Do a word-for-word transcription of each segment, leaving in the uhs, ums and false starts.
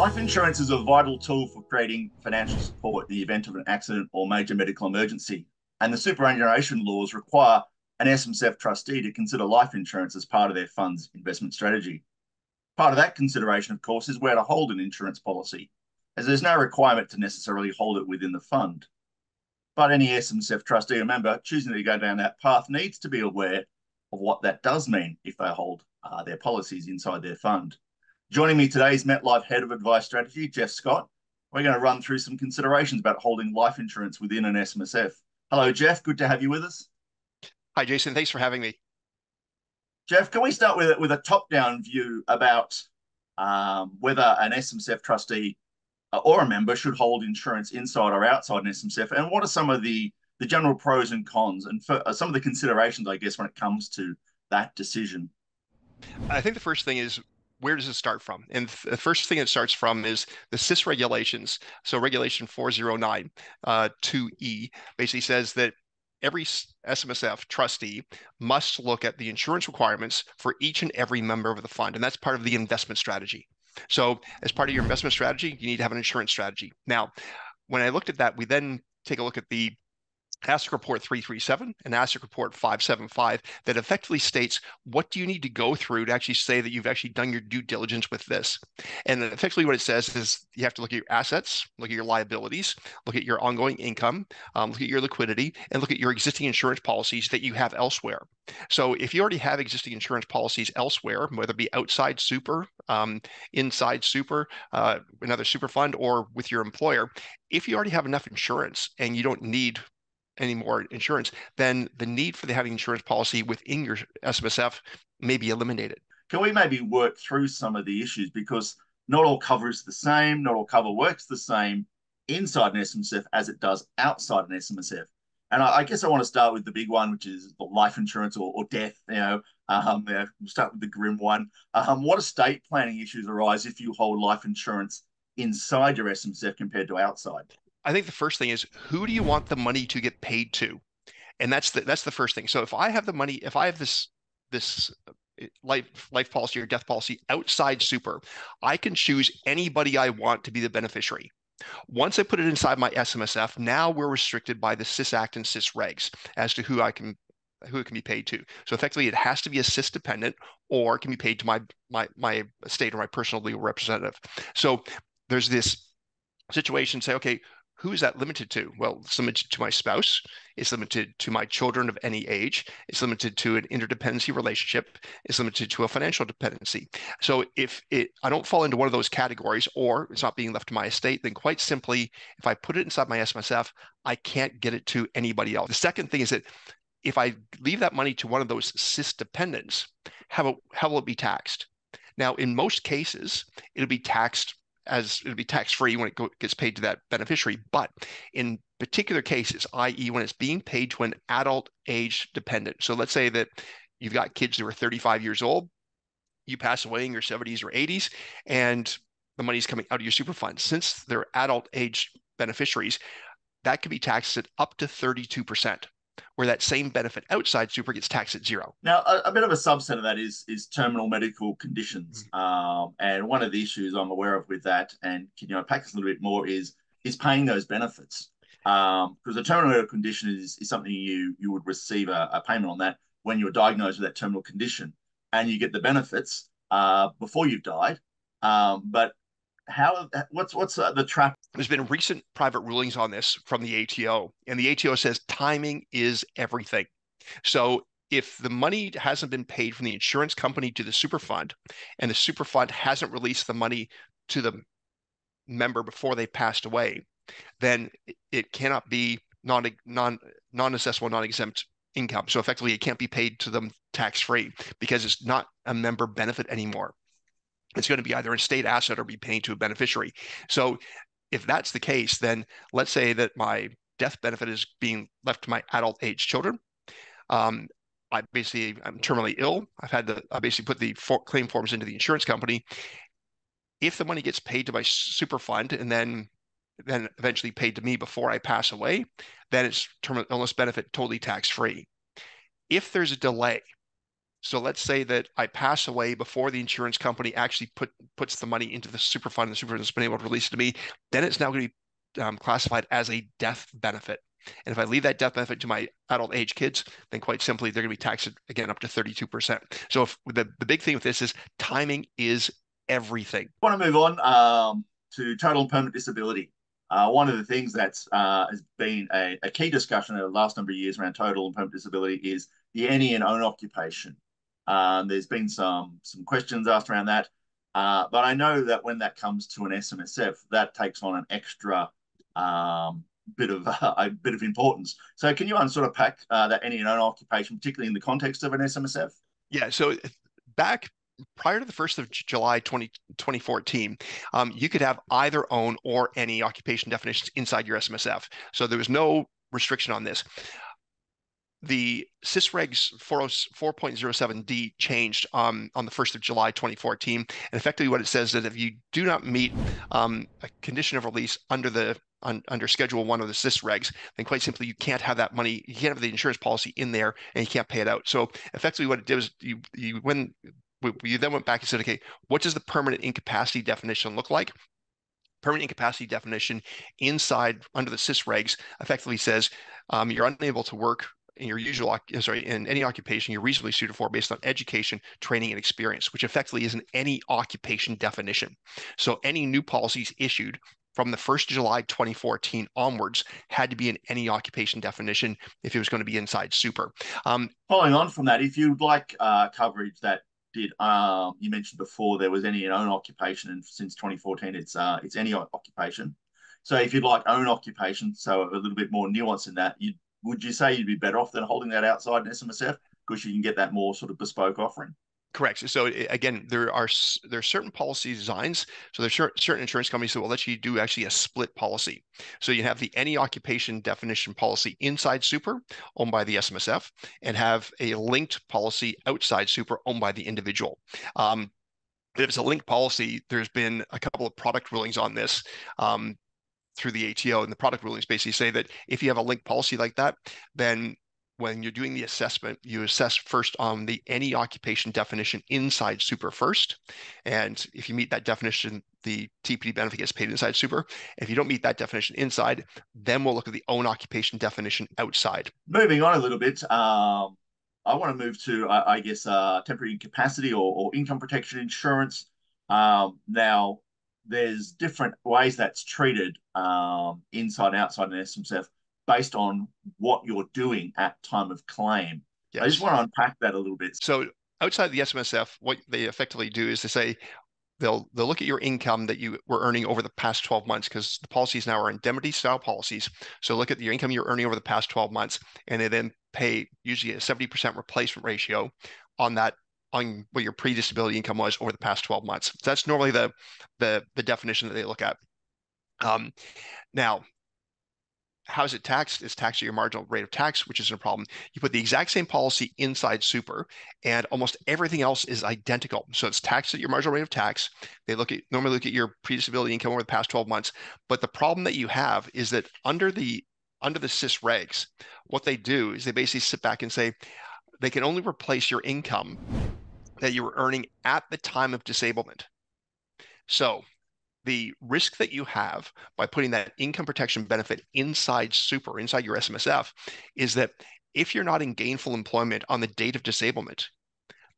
Life insurance is a vital tool for creating financial support in the event of an accident or major medical emergency, and the superannuation laws require an S M S F trustee to consider life insurance as part of their fund's investment strategy. Part of that consideration, of course, is where to hold an insurance policy, as there's no requirement to necessarily hold it within the fund. But any S M S F trustee or member choosing to go down that path needs to be aware of what that does mean if they hold uh, their policies inside their fund. Joining me today is MetLife Head of Advice Strategy, Jeff Scott. We're going to run through some considerations about holding life insurance within an S M S F. Hello, Jeff. Good to have you with us. Hi, Jason. Thanks for having me. Jeff, can we start with, with a top-down view about um, whether an S M S F trustee or a member should hold insurance inside or outside an S M S F, and what are some of the, the general pros and cons and for, uh, some of the considerations, I guess, when it comes to that decision? I think the first thing is, where does it start from? And the first thing it starts from is the S I S regulations. So regulation four oh nine two E uh, basically says that every S M S F trustee must look at the insurance requirements for each and every member of the fund. And that's part of the investment strategy. So as part of your investment strategy, you need to have an insurance strategy. Now, when I looked at that, we then take a look at the ASIC report three thirty-seven and ASIC report five seventy-five that effectively states, what do you need to go through to actually say that you've actually done your due diligence with this? And effectively what it says is you have to look at your assets, look at your liabilities, look at your ongoing income, um, look at your liquidity, and look at your existing insurance policies that you have elsewhere. So if you already have existing insurance policies elsewhere, whether it be outside super, um, inside super, uh, another super fund, or with your employer, if you already have enough insurance and you don't need any more insurance, then the need for the having insurance policy within your S M S F may be eliminated. Can we maybe work through some of the issues, because not all cover is the same, not all cover works the same inside an S M S F as it does outside an S M S F. And I, I guess I want to start with the big one, which is the life insurance or, or death. You know, um, we'll start with the grim one. Um, what estate planning issues arise if you hold life insurance inside your S M S F compared to outside? I think the first thing is, who do you want the money to get paid to? And that's the, that's the first thing. So if I have the money, if I have this, this life, life policy or death policy outside super, I can choose anybody I want to be the beneficiary. Once I put it inside my S M S F, now we're restricted by the S I S Act and S I S regs as to who I can, who it can be paid to. So effectively it has to be a S I S dependent, or it can be paid to my, my, my estate or my personal legal representative. So there's this situation, say, okay, who is that limited to? Well, it's limited to my spouse. It's limited to my children of any age. It's limited to an interdependency relationship. It's limited to a financial dependency. So if it, I don't fall into one of those categories, or it's not being left to my estate, then quite simply, if I put it inside my S M S F, I can't get it to anybody else. The second thing is that if I leave that money to one of those S I S dependents, how, about, how will it be taxed? Now, in most cases, it'll be taxed as it'll be tax-free when it gets paid to that beneficiary. But in particular cases, that is when it's being paid to an adult age dependent. So let's say that you've got kids who are thirty-five years old, you pass away in your seventies or eighties, and the money's coming out of your super fund. Since they're adult age beneficiaries, that could be taxed at up to thirty-two percent, where that same benefit outside super gets taxed at zero. Now, a, a bit of a subset of that is is terminal medical conditions. Mm-hmm. um, and one of the issues I'm aware of with that, and can you unpack this a little bit more, is is paying those benefits. Um, because a terminal medical condition is, is something you, you would receive a, a payment on that when you're diagnosed with that terminal condition, and you get the benefits uh, before you've died. Um, but how, what's, what's the trap? There's been recent private rulings on this from the A T O, and the A T O says timing is everything. So if the money hasn't been paid from the insurance company to the super fund, and the super fund hasn't released the money to the member before they passed away, then it cannot be non, non, non-assessable, non-exempt income. So effectively, it can't be paid to them tax-free because it's not a member benefit anymore. It's going to be either an estate asset or be paid to a beneficiary. So if that's the case, then let's say that my death benefit is being left to my adult age children. Um, I basically, I'm terminally ill. I've had to, I basically put the for, claim forms into the insurance company. If the money gets paid to my super fund and then, then eventually paid to me before I pass away, then it's terminal illness benefit totally tax-free. If there's a delay, So let's say that I pass away before the insurance company actually put, puts the money into the super fund, and the super fund has been able to release it to me. Then it's now going to be um, classified as a death benefit. And if I leave that death benefit to my adult age kids, then quite simply, they're going to be taxed again up to thirty-two percent. So if the, the big thing with this is timing is everything. I want to move on um, to total and permanent disability. Uh, one of the things that's uh, has been a, a key discussion over the last number of years around total and permanent disability is the any and own occupation. Um, there's been some, some questions asked around that. Uh, but I know that when that comes to an S M S F, that takes on an extra um, bit of uh, a bit of importance. So can you sort of pack uh, that any and own occupation, particularly in the context of an S M S F? Yeah, so back prior to the first of July twenty fourteen, um, you could have either own or any occupation definitions inside your S M S F. So there was no restriction on this. The S I S regs four point oh seven D changed um, on the first of July twenty fourteen. And effectively what it says is that if you do not meet um, a condition of release under the un, under Schedule one of the S I S regs, then quite simply you can't have that money, you can't have the insurance policy in there, and you can't pay it out. So effectively what it did was you, you, when, you then went back and said, okay, what does the permanent incapacity definition look like? Permanent incapacity definition inside under the S I S regs effectively says um, you're unable to work in your usual, sorry, in any occupation you're reasonably suited for based on education, training, and experience, which effectively is an any occupation definition. So any new policies issued from the first of July twenty fourteen onwards had to be in any occupation definition if it was going to be inside super. Um, Following on from that, if you'd like uh, coverage that did, um, you mentioned before there was any and own occupation, and since twenty fourteen it's uh, it's any occupation. So if you'd like own occupation, so a little bit more nuance in that, you'd would you say you'd be better off than holding that outside an S M S F, because you can get that more sort of bespoke offering? Correct. So again, there are there are certain policy designs. So there's certain insurance companies that will let you do actually a split policy. So you have the any occupation definition policy inside super owned by the S M S F, and have a linked policy outside super owned by the individual. Um, if it's a linked policy, there's been a couple of product rulings on this. Um, through the A T O, and the product rulings basically say that if you have a linked policy like that, then when you're doing the assessment, you assess first on the any occupation definition inside super first. And if you meet that definition, the T P D benefit gets paid inside super. If you don't meet that definition inside, then we'll look at the own occupation definition outside. Moving on a little bit, um, I want to move to, I, I guess, uh, temporary incapacity or, or income protection insurance. Um, now, there's different ways that's treated um, inside and outside an S M S F based on what you're doing at time of claim. Yes. I just want to unpack that a little bit. So outside the S M S F, what they effectively do is they say they'll they'll look at your income that you were earning over the past twelve months, because the policies now are indemnity style policies. So look at your income you're earning over the past twelve months, and they then pay usually a seventy percent replacement ratio on that, on what your pre-disability income was over the past twelve months. So that's normally the, the, the definition that they look at. Um, now, how is it taxed? It's taxed at your marginal rate of tax, which isn't a problem. You put the exact same policy inside super, and almost everything else is identical. So it's taxed at your marginal rate of tax. They look at normally look at your pre-disability income over the past twelve months. But the problem that you have is that under the, under the S I S regs, what they do is they basically sit back and say, they can only replace your income that you were earning at the time of disablement. So the risk that you have by putting that income protection benefit inside super, inside your S M S F, is that if you're not in gainful employment on the date of disablement,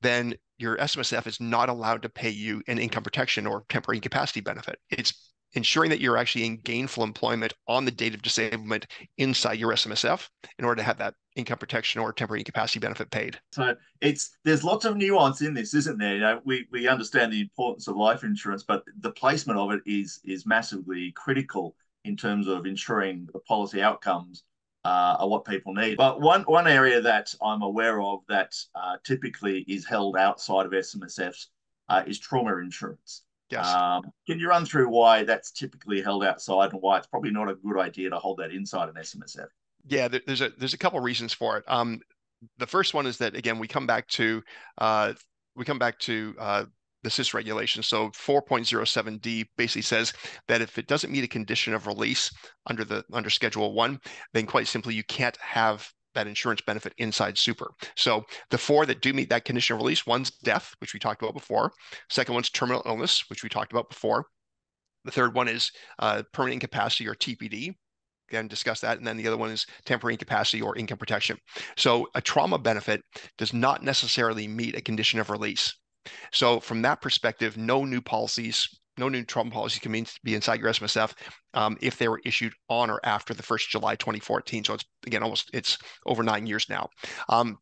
then your S M S F is not allowed to pay you an income protection or temporary incapacity benefit. It's ensuring that you're actually in gainful employment on the date of disablement inside your S M S F in order to have that income protection or temporary incapacity benefit paid. So it's there's lots of nuance in this, isn't there? You know, we we understand the importance of life insurance, but the placement of it is is massively critical in terms of ensuring the policy outcomes uh, are what people need. But one one area that I'm aware of that uh, typically is held outside of S M S Fs uh, is trauma insurance. Yes. Um, can you run through why that's typically held outside and why it's probably not a good idea to hold that inside an S M S F? Yeah, there's a there's a couple of reasons for it. Um, the first one is that again we come back to uh, we come back to uh, the S I S regulation. So four point oh seven D basically says that if it doesn't meet a condition of release under the under Schedule one, then quite simply you can't have that insurance benefit inside super. So the four that do meet that conditional release, one's death, which we talked about before. Second one's terminal illness, which we talked about before. The third one is uh, permanent incapacity, or T P D. Again, discuss that. And then the other one is temporary incapacity or income protection. So a trauma benefit does not necessarily meet a condition of release. So from that perspective, no new policies, no new trauma policies can be inside your S M S F um, if they were issued on or after the first of July twenty fourteen. So it's, again, almost, it's over nine years now. Um,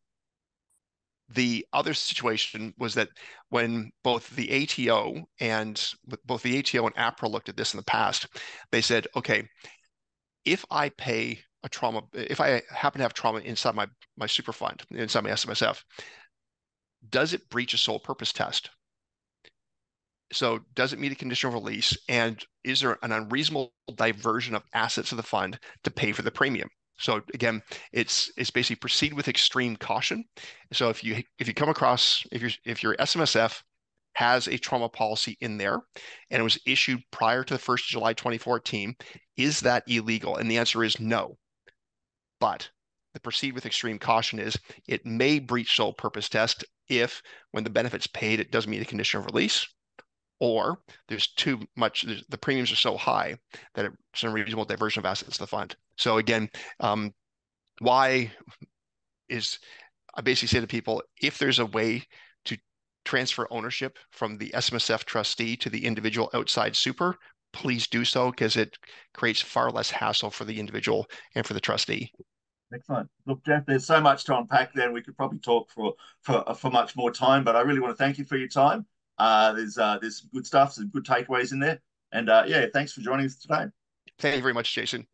The other situation was that when both the A T O and both the A T O and APRA looked at this in the past, they said, okay, if I pay a trauma, if I happen to have trauma inside my, my super fund, inside my S M S F, does it breach a sole purpose test? So does it meet a conditional release? And is there an unreasonable diversion of assets of the fund to pay for the premium? So again, it's it's basically proceed with extreme caution. So if you if you come across if your if your S M S F has a trauma policy in there and it was issued prior to the first of July twenty fourteen, is that illegal? And the answer is no. But the proceed with extreme caution is it may breach sole purpose test if, when the benefit's paid, it doesn't meet a condition of release, or there's too much, the premiums are so high that it's an unreasonable diversion of assets to the fund. So again, um, why is, I basically say to people, if there's a way to transfer ownership from the S M S F trustee to the individual outside super, please do so, because it creates far less hassle for the individual and for the trustee. Excellent. Look, Jeff, there's so much to unpack there. We could probably talk for, for, for much more time, but I really want to thank you for your time. Uh, there's uh, there's some good stuff, some good takeaways in there. And uh, yeah, thanks for joining us today. Thank you very much, Jason.